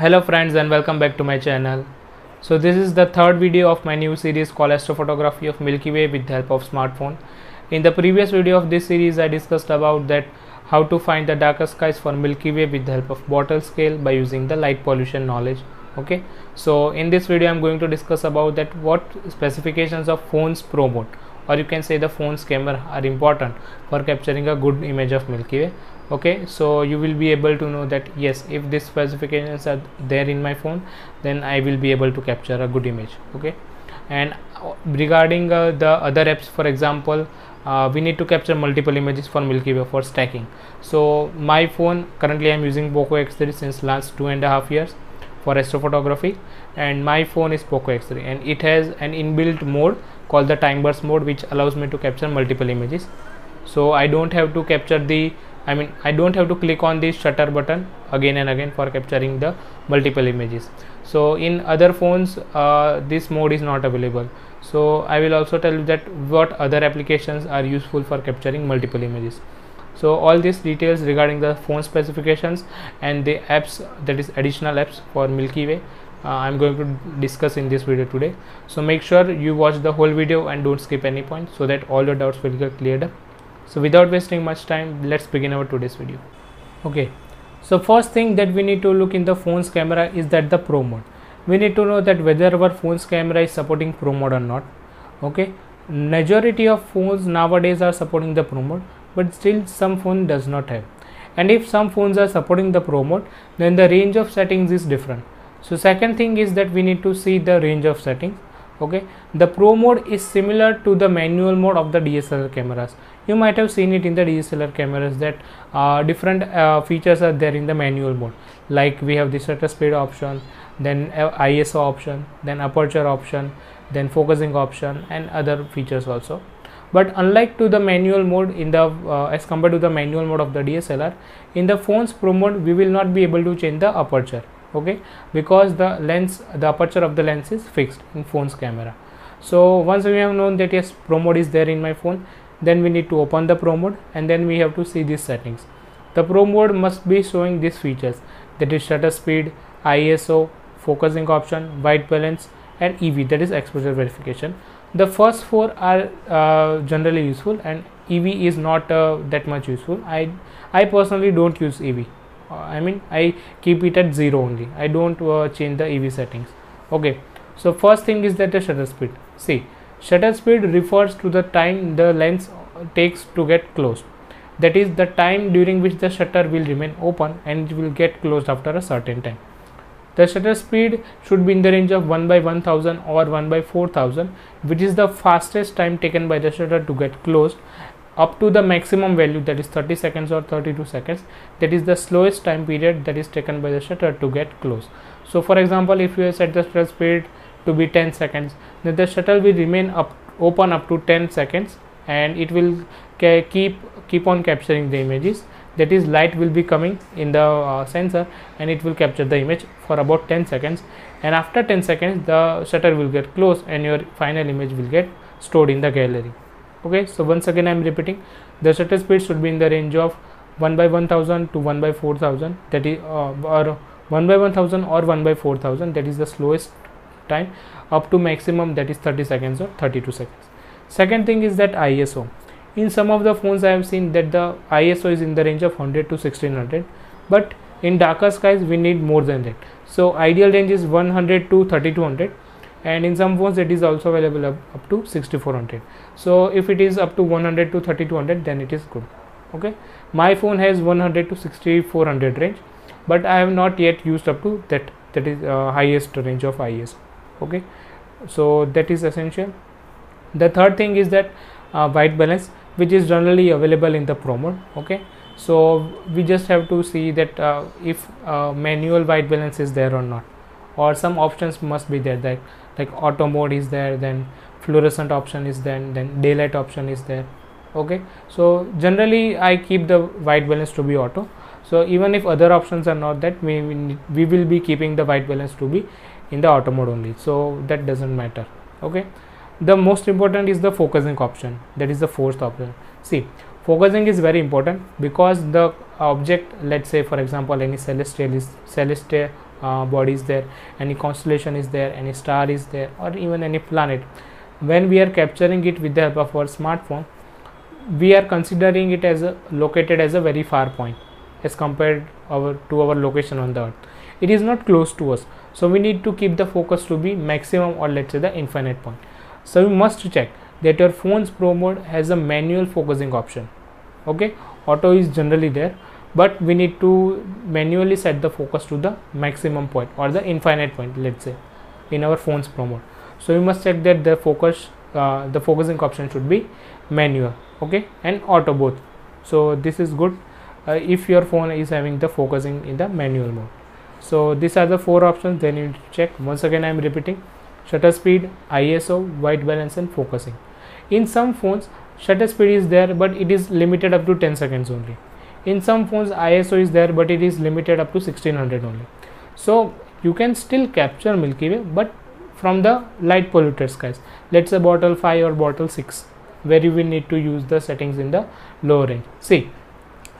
Hello friends and welcome back to my channel. So this is the third video of my new series called Astrophotography of Milky Way with the help of smartphone. In the previous video of this series I discussed about that how to find the darker skies for Milky Way with the help of bottle scale by using the light pollution knowledge. Okay, so in this video I'm going to discuss about that what specifications of phones promote, or you can say the phone's camera are important for capturing a good image of Milky Way. Okay, so you will be able to know that yes, if these specifications are there in my phone, then I will be able to capture a good image. Okay, and regarding the other apps, for example, we need to capture multiple images for Milky Way for stacking. So my phone, currently I'm using Poco X3 since last 2.5 years for astrophotography, and my phone is Poco X3 and it has an inbuilt mode called the time burst mode, which allows me to capture multiple images. So I don't have to click on the shutter button again and again for capturing the multiple images. So in other phones this mode is not available. So I will also tell you that what other applications are useful for capturing multiple images. So all these details regarding the phone specifications and the apps, that is additional apps for Milky Way, I'm going to discuss in this video today. So make sure you watch the whole video and don't skip any point so that all your doubts will get cleared up. So without wasting much time, let's begin our today's video. Okay, so first thing that we need to look in the phone's camera is that the pro mode. We need to know that whether our phone's camera is supporting pro mode or not. Okay, majority of phones nowadays are supporting the pro mode, but still some phone does not have. And if some phones are supporting the pro mode, then the range of settings is different. So second thing is that we need to see the range of settings. Okay, the pro mode is similar to the manual mode of the DSLR cameras. You might have seen it in the DSLR cameras that different features are there in the manual mode, like we have the shutter speed option, then ISO option, then aperture option, then focusing option and other features also. But unlike to the manual mode in the as compared to the manual mode of the DSLR, in the phone's pro mode we will not be able to change the aperture. Okay, because the aperture of the lens is fixed in phone's camera. So once we have known that yes, pro mode is there in my phone, then we need to open the pro mode and then we have to see these settings. The pro mode must be showing these features, that is shutter speed, ISO, focusing option, white balance and EV, that is exposure verification. The first four are generally useful and EV is not that much useful. I personally don't use EV. I mean, I keep it at 0 only. I don't change the EV settings. Okay, so first thing is that the shutter speed. See, shutter speed refers to the time the lens takes to get closed, that is the time during which the shutter will remain open and it will get closed after a certain time. The shutter speed should be in the range of 1/1000 or 1/4000, which is the fastest time taken by the shutter to get closed, up to the maximum value, that is 30 seconds or 32 seconds, that is the slowest time period that is taken by the shutter to get closed. So for example, if you set the shutter speed to be 10 seconds, then the shutter will remain open up to 10 seconds and it will keep on capturing the images, that is light will be coming in the sensor and it will capture the image for about 10 seconds and after 10 seconds the shutter will get closed and your final image will get stored in the gallery. Okay, so once again I am repeating, the shutter speed should be in the range of 1/1000 to 1/4000, that is or 1/1000 or 1/4000, that is the slowest time, up to maximum, that is 30 seconds or 32 seconds. Second thing is that ISO. In some of the phones I have seen that the ISO is in the range of 100 to 1600, but in darker skies we need more than that. So ideal range is 100 to 3200. And in some phones it is also available up to 6400. So if it is up to 100 to 3200, then it is good. Okay, my phone has 100 to 6400 range, but I have not yet used up to that is highest range of ISO. Okay, so that is essential. The third thing is that white balance, which is generally available in the pro mode. Okay, so we just have to see that if manual white balance is there or not, or some options must be there, that like auto mode is there, then fluorescent option is there, then daylight option is there. Okay, so generally I keep the white balance to be auto. So even if other options are not that, we will be keeping the white balance to be in the auto mode only, so that doesn't matter. Okay, the most important is the focusing option, that is the fourth option. See, focusing is very important because the object, let's say for example any celestial bodies there, any constellation is there, any star is there, or even any planet. When we are capturing it with the help of our smartphone, we are considering it as located as a very far point as compared to our location on the earth. It is not close to us, so we need to keep the focus to be maximum, or let's say the infinite point. So you must check that your phone's pro mode has a manual focusing option. Okay, auto is generally there, but we need to manually set the focus to the maximum point or the infinite point, let's say, in our phone's pro mode. So you must check that the focusing option should be manual, okay, and auto both. So this is good if your phone is having the focusing in the manual mode. So these are the four options then you need to check. Once again I am repeating: shutter speed, ISO, white balance and focusing. In some phones shutter speed is there, but it is limited up to 10 seconds only. In some phones ISO is there, but it is limited up to 1600 only. So you can still capture Milky Way, but from the light polluted skies, let's say bottle 5 or bottle 6, where you will need to use the settings in the low range. See,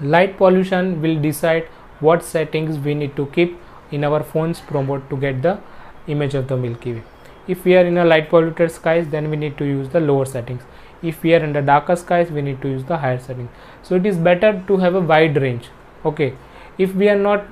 light pollution will decide what settings we need to keep in our phone's pro mode to get the image of the Milky Way. If we are in a light polluted skies, then we need to use the lower settings. If we are in the darker skies, we need to use the higher settings. So it is better to have a wide range. Okay, if we are not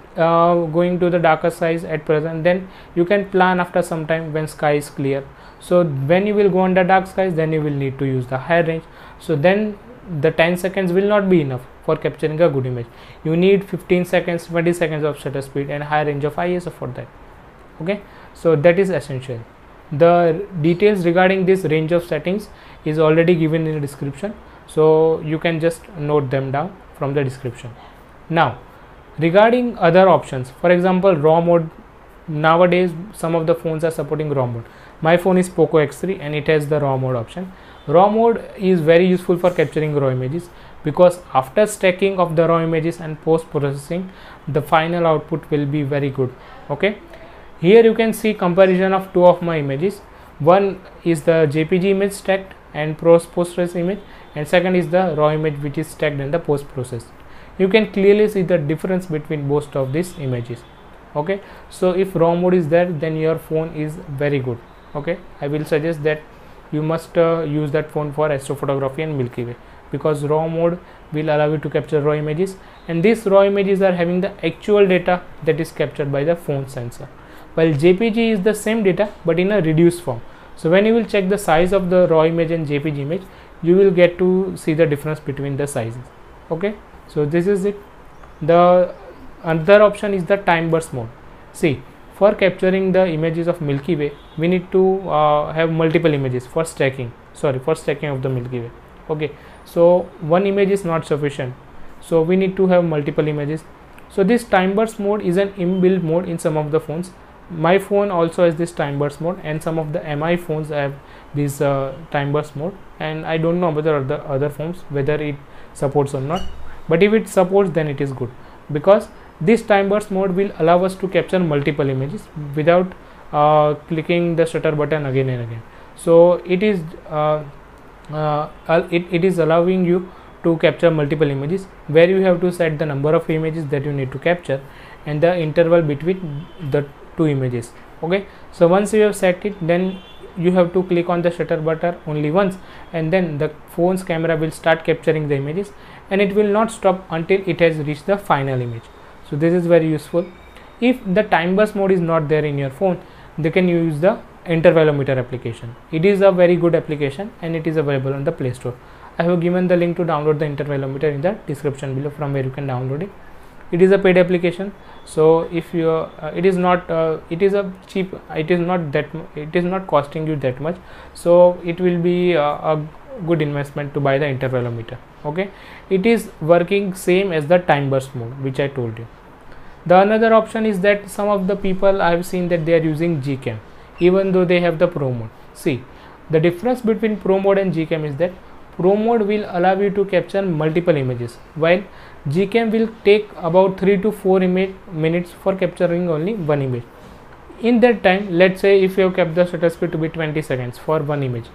going to the darker skies at present, then you can plan after some time when sky is clear. So when you will go under dark skies, then you will need to use the higher range. So then the 10 seconds will not be enough for capturing a good image. You need 15 seconds, 20 seconds of shutter speed and high range of ISO for that. Okay, so that is essential. The details regarding this range of settings is already given in the description, so you can just note them down from the description. Now regarding other options, for example raw mode, nowadays some of the phones are supporting raw mode. My phone is Poco X3 and it has the raw mode option. Raw mode is very useful for capturing raw images, because after stacking of the raw images and post processing, the final output will be very good. Okay, here you can see comparison of two of my images. One is the JPG image stacked and post-process image, and second is the raw image which is stacked and the post-process. You can clearly see the difference between both of these images. Okay, so if raw mode is there, then your phone is very good. Okay, I will suggest that you must use that phone for astrophotography and Milky Way, because raw mode will allow you to capture raw images, and these raw images are having the actual data that is captured by the phone sensor. Well, JPG is the same data but in a reduced form. So when you will check the size of the raw image and JPG image, you will get to see the difference between the sizes. Okay, so this is it. The another option is the time burst mode. See, for capturing the images of Milky Way, we need to have multiple images for stacking. Sorry, for stacking of the Milky Way. Okay, so one image is not sufficient, so we need to have multiple images. So this time burst mode is an inbuilt mode in some of the phones. My phone also has this time burst mode, and some of the MI phones have this time burst mode, and I don't know whether the other phones whether it supports or not, but if it supports then it is good, because this time burst mode will allow us to capture multiple images without clicking the shutter button again and again. So it is allowing you to capture multiple images, where you have to set the number of images that you need to capture and the interval between the two images. Okay, so once you have set it, then you have to click on the shutter button only once, and then the phone's camera will start capturing the images, and it will not stop until it has reached the final image. So this is very useful. If the time burst mode is not there in your phone, they can use the Intervalometer application. It is a very good application and it is available on the Play Store. I have given the link to download the Intervalometer in the description below, from where you can download it. It is a paid application, so if you it is not costing you that much, so it will be a good investment to buy the Intervalometer. Okay, it is working same as the time burst mode which I told you. The another option is that some of the people I have seen that they are using GCam even though they have the pro mode. See, the difference between pro mode and GCam is that pro mode will allow you to capture multiple images, while GCam will take about 3 to 4 minutes for capturing only one image. In that time, let's say if you have kept the shutter speed to be 20 seconds for one image,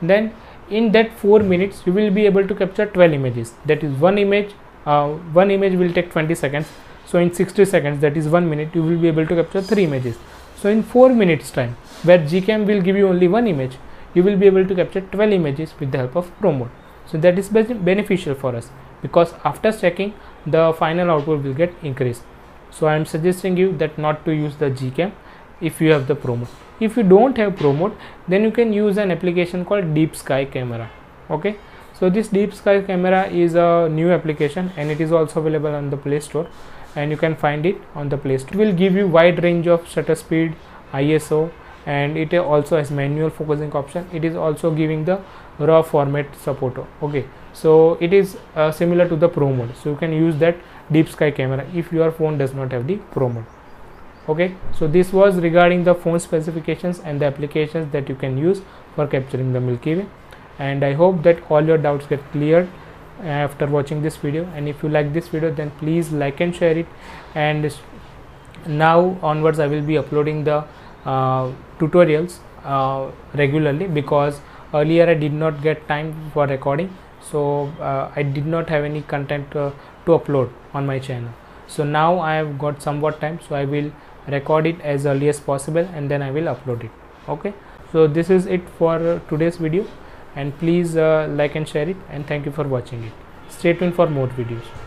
then in that 4 minutes you will be able to capture 12 images. That is, one image will take 20 seconds, So in 60 seconds, that is 1 minute, you will be able to capture 3 images. So in 4 minutes time, where GCam will give you only 1 image, you will be able to capture 12 images with the help of Pro mode. So that is beneficial for us, because after stacking, the final output will get increased. So I am suggesting you that not to use the GCam if you have the Pro mode. If you don't have Pro mode, then you can use an application called Deep Sky Camera. Okay. So this Deep Sky Camera is a new application, and it is also available on the Play Store, and you can find it on the Play Store. It will give you wide range of shutter speed, ISO, and it also has manual focusing option. It is also giving the raw format support. Okay, so it is similar to the Pro mode. So you can use that Deep Sky Camera if your phone does not have the Pro mode. Okay, so this was regarding the phone specifications and the applications that you can use for capturing the Milky Way. And I hope that all your doubts get cleared after watching this video. And if you like this video, then please like and share it. And now onwards, I will be uploading the tutorials regularly, because earlier I did not get time for recording, so I did not have any content to upload on my channel. So now I have got somewhat time, so I will record it as early as possible, and then I will upload it. Okay, so this is it for today's video, and please like and share it, and thank you for watching it. Stay tuned for more videos.